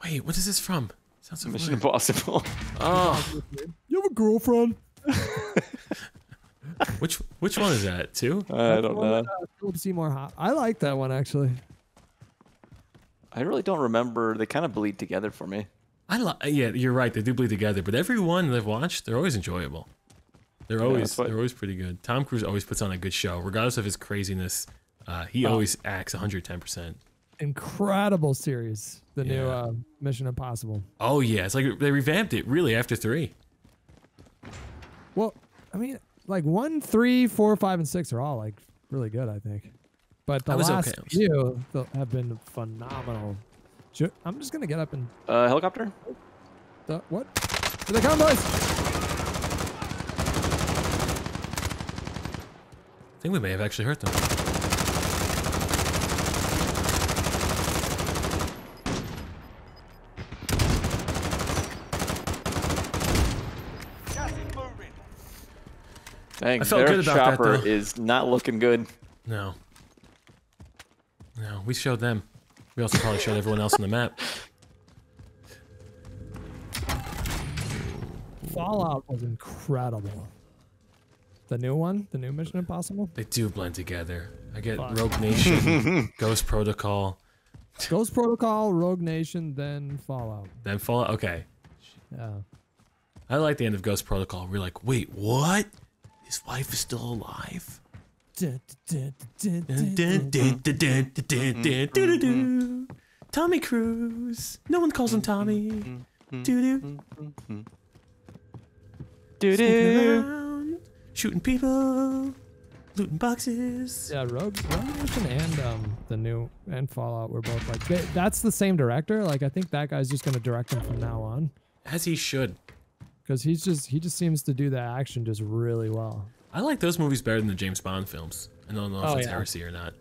Wait, what is this from? Sounds so Mission Impossible. Oh. You have a girlfriend? Which which one is that? Two? I don't know. That, uh, Philip Seymour Hoffman. I like that one actually. I really don't remember. They kind of bleed together for me. I lo yeah, you're right. They do bleed together, but every one that I've watched, they're always enjoyable. They're yeah, always they're always pretty good. Tom Cruise always puts on a good show, regardless of his craziness. Uh, he wow. always acts one hundred ten percent. Incredible series, the yeah. new uh, Mission Impossible. Oh yeah, it's like they revamped it really after three. Well, I mean, like one, three, four, five, and six are all like really good, I think. But the last okay. few have been phenomenal. Should, I'm just gonna get up and. Uh, helicopter? The, what? Here they come, boys! I think we may have actually hurt them. Dang, I felt good about that, though. Their shopper is not looking good. No. No, we showed them. We also probably showed everyone else on the map. Fallout was incredible. The new one? The new Mission Impossible? They do blend together. I get Fuck. Rogue Nation, Ghost Protocol. Ghost Protocol, Rogue Nation, then Fallout. Then Fallout? Okay. Yeah. I like the end of Ghost Protocol. We're like, wait, what? His wife is still alive? Tommy Cruise. No one calls him Tommy. Doo-doo. Doo-doo. Shooting people. Looting boxes. Yeah, Rogue, Rogue Nation and um, the new and Fallout were both like, they, that's the same director. Like, I think that guy's just going to direct him from now on. As he should. Because he's just, he just seems to do that action just really well. I like those movies better than the James Bond films. I don't know if oh, it's yeah. heresy or not.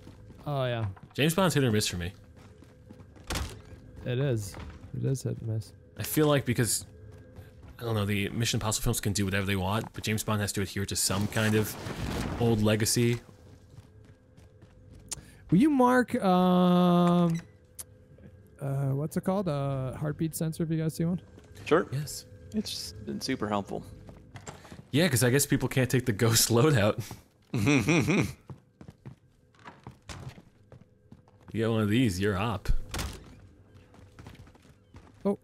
Oh, yeah. James Bond's hit or miss for me. It is. It is hit and miss. I feel like because, I don't know, the Mission Impossible films can do whatever they want, but James Bond has to adhere to some kind of old legacy. Will you mark, um, uh, what's it called? Uh, heartbeat sensor, if you guys see one? Sure. Yes. It's just been super helpful. Yeah, because I guess people can't take the ghost loadout. You get one of these, you're up. Oh,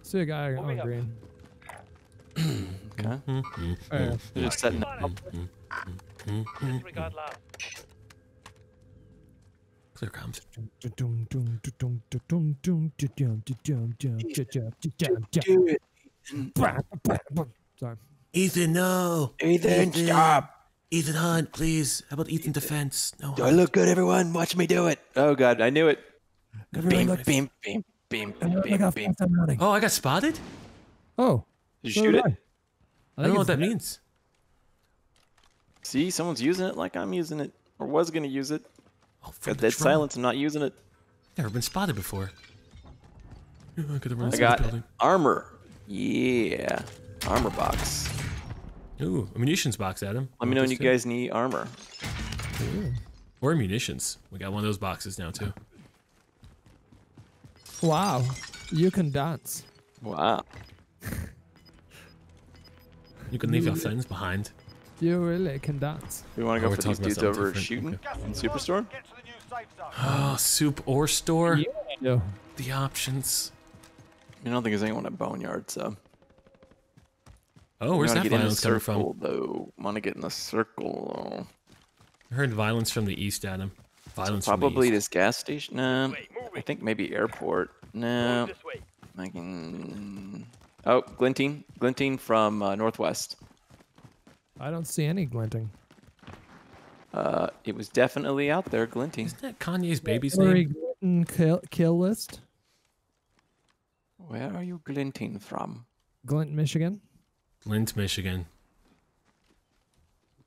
see a guy on green. Okay. Right. You're just setting up. Clear comms. Do it. Sorry. Ethan, no! Ethan, Ethan, stop! Ethan Hunt, please. How about Ethan Defense? No. Do Hunt. I look good, everyone? Watch me do it. Oh god, I knew it. Beam, beam, beam, beam, beam, beam. Oh, I got spotted? Oh. Did you shoot it? I, I don't know what that means. See, someone's using it like I'm using it. Or was gonna use it. Oh, got dead silence, I'm not using it. Never been spotted before. I, I got armor. Yeah, armor box. Ooh, a munitions box, Adam. Let me know when you guys need armor. Ooh. Or munitions. We got one of those boxes now too. Wow, you can dance. Wow. You can leave you your really, friends behind. You really can dance. We want to go oh, for these dudes over different. Shooting okay. in Superstore. Oh, soup or store? Yeah. No. The options. I don't think there's anyone at Boneyard, so. Oh, where's that violence coming from? Though, want to get in the circle. I heard violence from the east, Adam. Violence so probably from the east. This gas station. Nah, no, I think maybe airport. No, I can. Oh, glinting, glinting from uh, northwest. I don't see any glinting. Uh, it was definitely out there glinting. Isn't that Kanye's baby's name? Glinton kill, kill list. Where are you glinting from? Glint, Michigan. Glint, Michigan.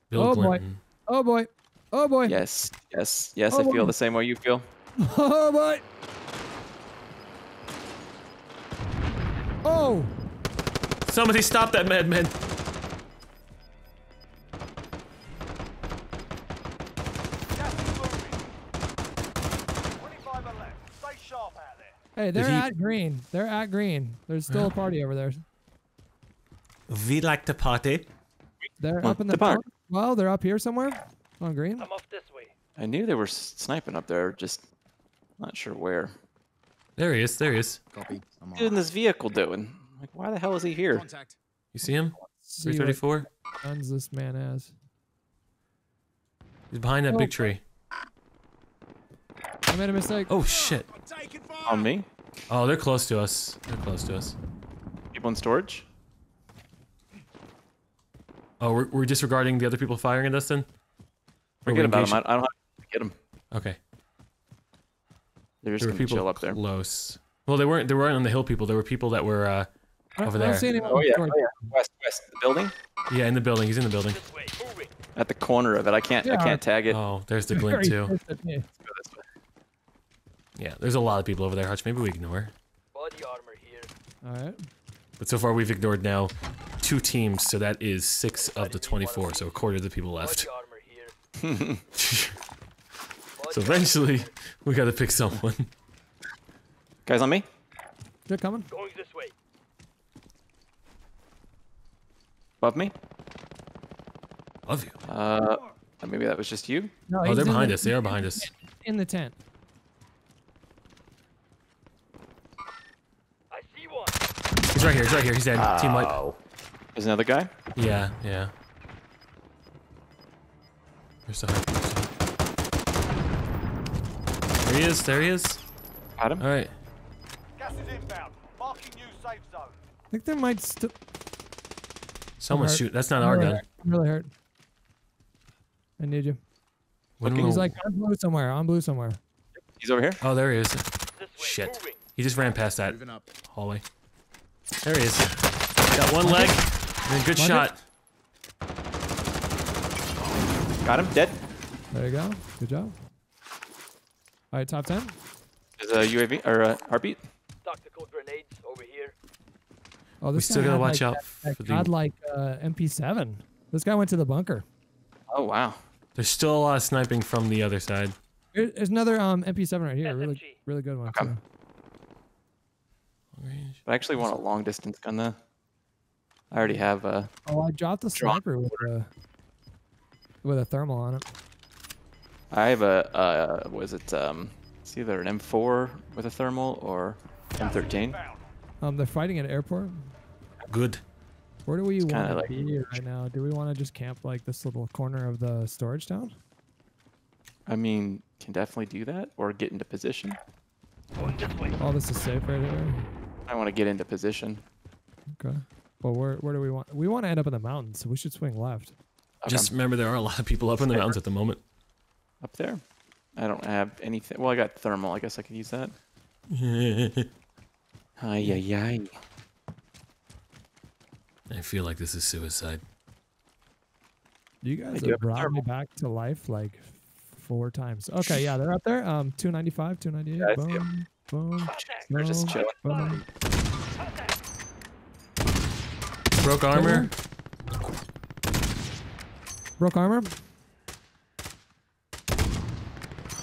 Bill oh Glinton. Boy. Oh boy. Oh boy. Yes. Yes. Yes. Oh I boy. feel the same way you feel. Oh boy. Oh. Somebody stop that madman. Hey, they're he... at green. They're at green. There's still yeah. a party over there. We like to party. They're well, up in the, the park. park. Well, they're up here somewhere on green. I'm off this way. I knew they were sniping up there, just not sure where. There he is. There he is. Copy. What's in this vehicle doing? Like, why the hell is he here? Contact. You see him? three thirty-four. Guns this man has. He's behind that oh. big tree. I made a mistake. Oh shit! On me? Oh, they're close to us. They're close to us. People in storage? Oh, we're, we're disregarding the other people firing at us then? Forget about them. I don't have to get them. Okay. They're just there were people chill up there. Close. Well, they weren't. They weren't on the hill. People. There were people that were uh, over there. I don't see anyone. Oh yeah. Oh, yeah. West, west. The building? Yeah, in the building. He's in the building. At the corner of it. I can't. Yeah. I can't tag it. Oh, there's the glint too. Yeah, there's a lot of people over there, Hutch. Maybe we ignore. Body armor here. All right. But so far we've ignored now two teams, so that is six of the twenty-four, so a quarter of the people left. So eventually, we gotta pick someone. Guys on me? They're coming. Going this way. Above me? Love you. Uh, maybe that was just you? No, oh, they're behind the, us. They are behind us. In the tent. I see one. He's right here. He's right here. He's dead. Oh. Team wipe. There's another guy? Yeah, yeah. There's the hype. There he is. There he is. Got him. All right. Gas is inbound. Marking new safe zone. I think there might still... Someone shoot. That's not I'm our really gun. Hurt. I'm really hurt. I need you. When He's like on blue somewhere. On blue somewhere. He's over here. Oh, there he is. Shit. He just ran past that hallway. There he is. Got one leg. And then good shot. Got him. Dead. There you go. Good job. All right, top ten. There's a U A V or a heartbeat. Tactical grenades over here. Oh, this we still gotta watch like, out that, for that the godlike uh, M P seven. This guy went to the bunker. Oh wow! There's still a lot of sniping from the other side. There, there's another um, M P seven right here. S M G. Really, really good one. Okay. I actually want a long distance gun though. I already have a. Oh, I dropped the sniper with a with a thermal on it. I have a uh, was it um? It's either an M four with a thermal or M thirteen. Um, they're fighting at an airport. Good. Where do we it's want to like be right now? Do we want to just camp like this little corner of the storage town? I mean, can definitely do that or get into position. Oh, this is safe right here. I want to get into position. Okay. Well, where where do we want? We want to end up in the mountains, so we should swing left. Okay. Just remember, there are a lot of people up in the mountains at the moment. Up there? I don't have anything. Well, I got thermal. I guess I could use that. Ay, ay, ay. I feel like this is suicide. You guys have brought me back to life like four times. Okay, yeah, they're up there. Um, two ninety-five, two ninety-eight. Boom, boom, boom. They're just chilling. Boom. Broke armor. Broke armor.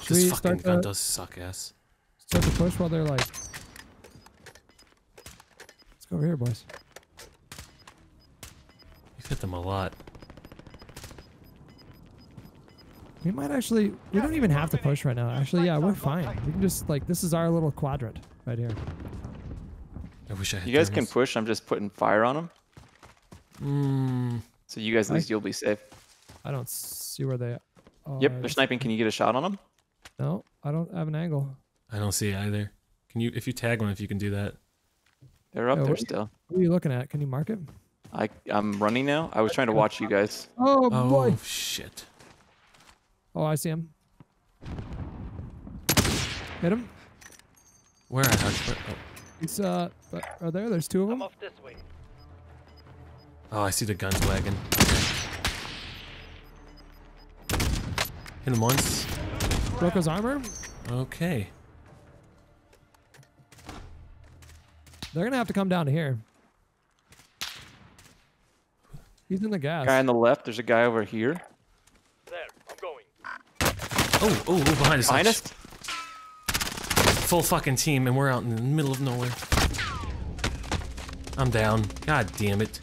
This fucking gun does suck ass. Start to push while they're like... Let's go over here, boys. You've hit them a lot. We might actually... We don't even have to push right now. Actually, yeah, we're fine. We can just, like, this is our little quadrant right here. I wish I had... You guys can push. I'm just putting fire on them. Mm. So you guys, at least you'll be safe. I don't see where they are. Yep, they're sniping. Can you get a shot on them? No, I don't have an angle. I don't see it either. Can you, if you tag one, if you can do that? They're up yeah, there what you, still. What are you looking at? Can you mark it? I, I'm running now. I was trying to watch you guys. Oh, oh boy. Shit. Oh, I see him. Hit him. Where? Where? Oh. It's, uh, are there? There's two of them. I'm off this way. Oh, I see the guns wagging. Hit him once. Broke his armor. Okay. They're gonna have to come down to here. He's in the gas. Guy on the left. There's a guy over here. There. I'm going. Oh, oh, behind us. Behind us? Full fucking team, and we're out in the middle of nowhere. I'm down. God damn it.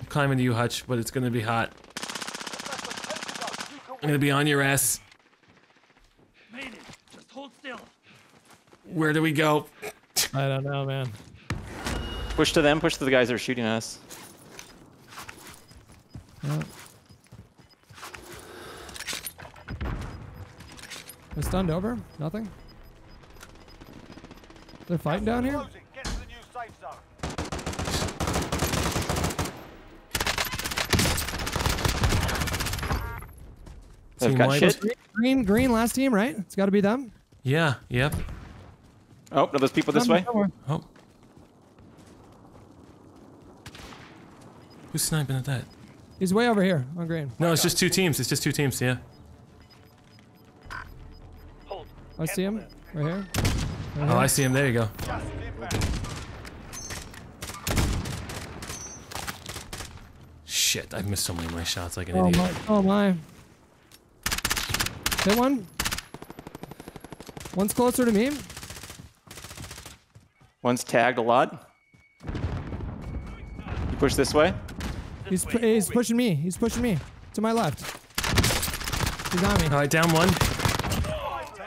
I'm climbing to you, Hutch, but it's gonna be hot. I'm gonna be on your ass. Where do we go? I don't know, man. Push to them. Push to the guys that are shooting us. Yeah. They're stunned over. Nothing. They're fighting down here. Get to the new safe zone. They've got shit. Green, green, last team, right? It's got to be them. Yeah. Yep. Oh, no, there's people this way. Oh. Who's sniping at that? He's way over here on green. No, it's just two teams. It's just two teams, yeah. I see him. Right here. Right here. Oh, I see him. There you go. Shit, I've missed so many of my shots like an oh idiot. My, oh my. Hit one. One's closer to me. One's tagged a lot. You push this way? He's, pu he's pushing me. He's pushing me. To my left. He's on me. Alright, down one.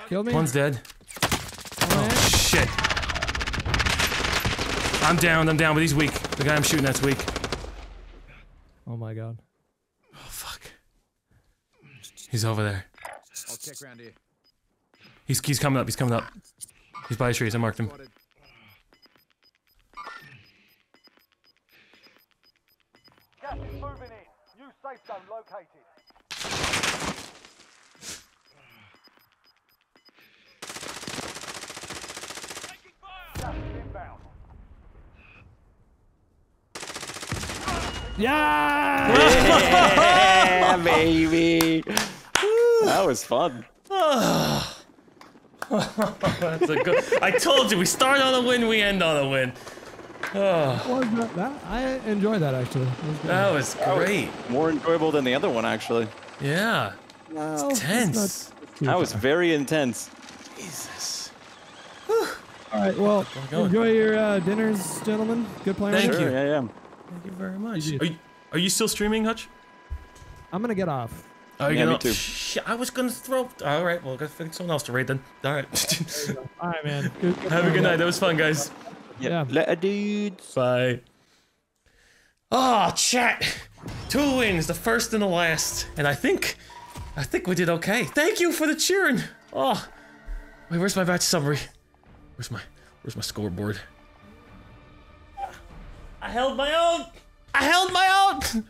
Killed me. One's dead. Oh, right. Shit. I'm down, I'm down, but he's weak. The guy I'm shooting at's weak. Oh my god. Oh fuck. He's over there. I'll check around here. He's, he's coming up, he's coming up. He's by the trees, I marked him. Gas is moving in. New safe zone located. Taking fire! Gas is inbound. Yeah! Yeah, baby! That was fun. That's a good. I told you, we start on a win, we end on a win. Oh. Well, that, that, I enjoyed that actually. Was that was great. That was more enjoyable than the other one actually. Yeah. Well, it's tense. That far. was very intense. Jesus. Whew. All right. Well, enjoy your uh, dinners, gentlemen. Good playing. Thank you. Sure, yeah, yeah. Thank you very much. Are you, are you still streaming, Hutch? I'm gonna get off. Oh, yeah, me too. Shit, I was gonna throw. All right, well, I gotta find someone else to raid then. All right. All right, man. Good, good Have a good night. That was fun, guys. Yeah. Later, dudes. Bye. Oh, chat. Two wins, the first and the last, and I think, I think we did okay. Thank you for the cheering. Oh, wait, where's my match summary? Where's my, where's my scoreboard? I held my own! I held my own!